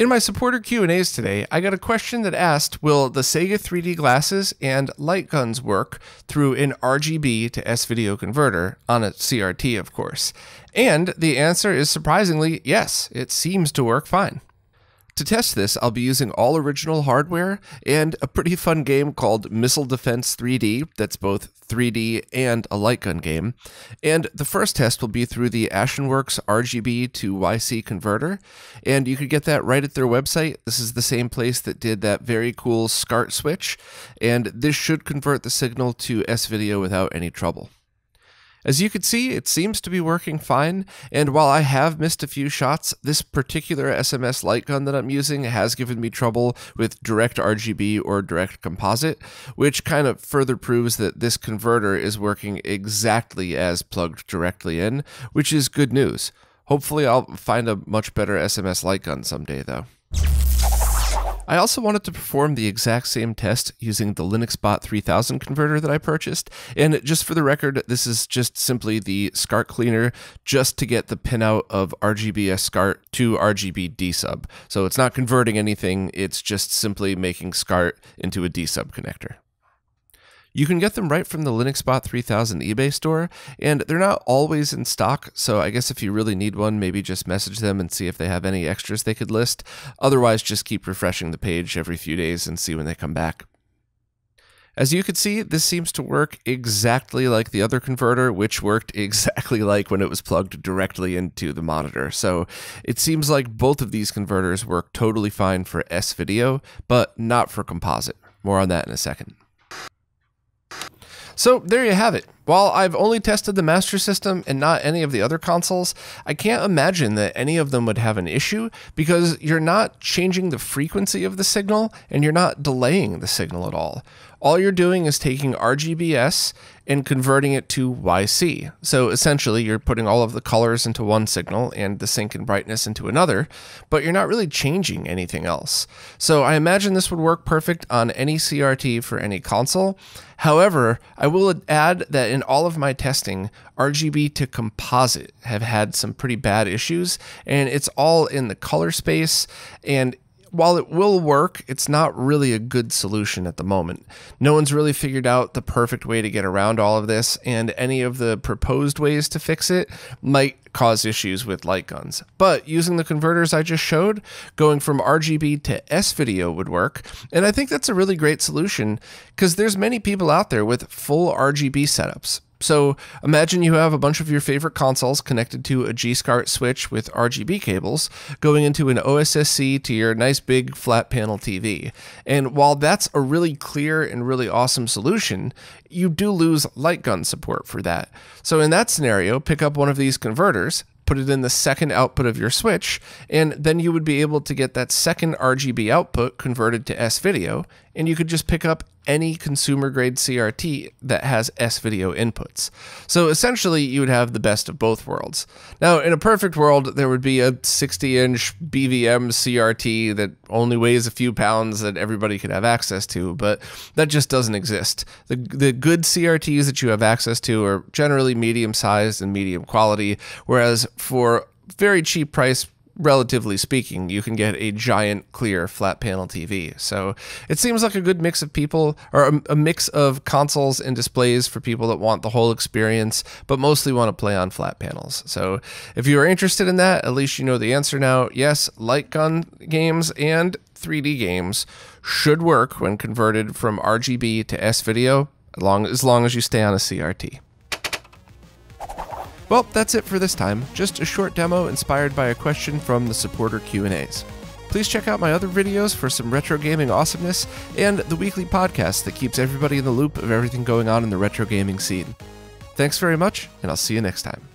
In my supporter Q&As today, I got a question that asked, will the Sega 3D glasses and light guns work through an RGB to S-Video converter, on a CRT of course? And the answer is surprisingly, yes, it seems to work fine. To test this, I'll be using all original hardware and a pretty fun game called Missile Defense 3D that's both 3D and a light gun game. And the first test will be through the Axunworks RGB to YC converter, and you could get that right at their website. This is the same place that did that very cool SCART switch, and this should convert the signal to S-Video without any trouble. As you can see, it seems to be working fine, and while I have missed a few shots, this particular SMS light gun that I'm using has given me trouble with direct RGB or direct composite, which kind of further proves that this converter is working exactly as plugged directly in, which is good news. Hopefully I'll find a much better SMS light gun someday though. I also wanted to perform the exact same test using the LinuxBot 3000 converter that I purchased, and just for the record, this is just simply the SCART cleaner just to get the pinout of RGBS SCART to RGB D-sub. So it's not converting anything, it's just simply making SCART into a D-sub connector. You can get them right from the LinuxBot 3000 eBay store, and they're not always in stock, so I guess if you really need one, maybe just message them and see if they have any extras they could list. Otherwise, just keep refreshing the page every few days and see when they come back. As you can see, this seems to work exactly like the other converter, which worked exactly like when it was plugged directly into the monitor. So it seems like both of these converters work totally fine for S-Video, but not for composite. More on that in a second. So there you have it. While I've only tested the Master System and not any of the other consoles, I can't imagine that any of them would have an issue because you're not changing the frequency of the signal and you're not delaying the signal at all. All you're doing is taking RGBS and converting it to YC. So essentially you're putting all of the colors into one signal and the sync and brightness into another, but you're not really changing anything else. So I imagine this would work perfect on any CRT for any console. However, I will add that in all of my testing, RGB to composite have had some pretty bad issues, and it's all in the color space, and while it will work, it's not really a good solution at the moment. No one's really figured out the perfect way to get around all of this, and any of the proposed ways to fix it might cause issues with light guns. But using the converters I just showed, going from RGB to S-Video would work, and I think that's a really great solution because there's many people out there with full RGB setups. So imagine you have a bunch of your favorite consoles connected to a G-SCART switch with RGB cables going into an OSSC to your nice big flat panel TV. And while that's a really clear and really awesome solution, you do lose light gun support for that. So in that scenario, pick up one of these converters, put it in the second output of your switch, and then you would be able to get that second RGB output converted to S-Video, and you could just pick up any consumer-grade CRT that has S-Video inputs. So essentially, you would have the best of both worlds. Now, in a perfect world, there would be a 60-inch BVM CRT that only weighs a few pounds that everybody could have access to, but that just doesn't exist. The good CRTs that you have access to are generally medium-sized and medium quality, whereas for very cheap price, relatively speaking, you can get a giant clear flat panel TV. So it seems like a good mix of people, or a mix of consoles and displays for people that want the whole experience, but mostly want to play on flat panels. So if you are interested in that, at least you know the answer now. Yes, light gun games and 3D games should work when converted from RGB to S-Video, as long as you stay on a CRT. Well, that's it for this time, just a short demo inspired by a question from the supporter Q&As. Please check out my other videos for some retro gaming awesomeness and the weekly podcast that keeps everybody in the loop of everything going on in the retro gaming scene. Thanks very much, and I'll see you next time.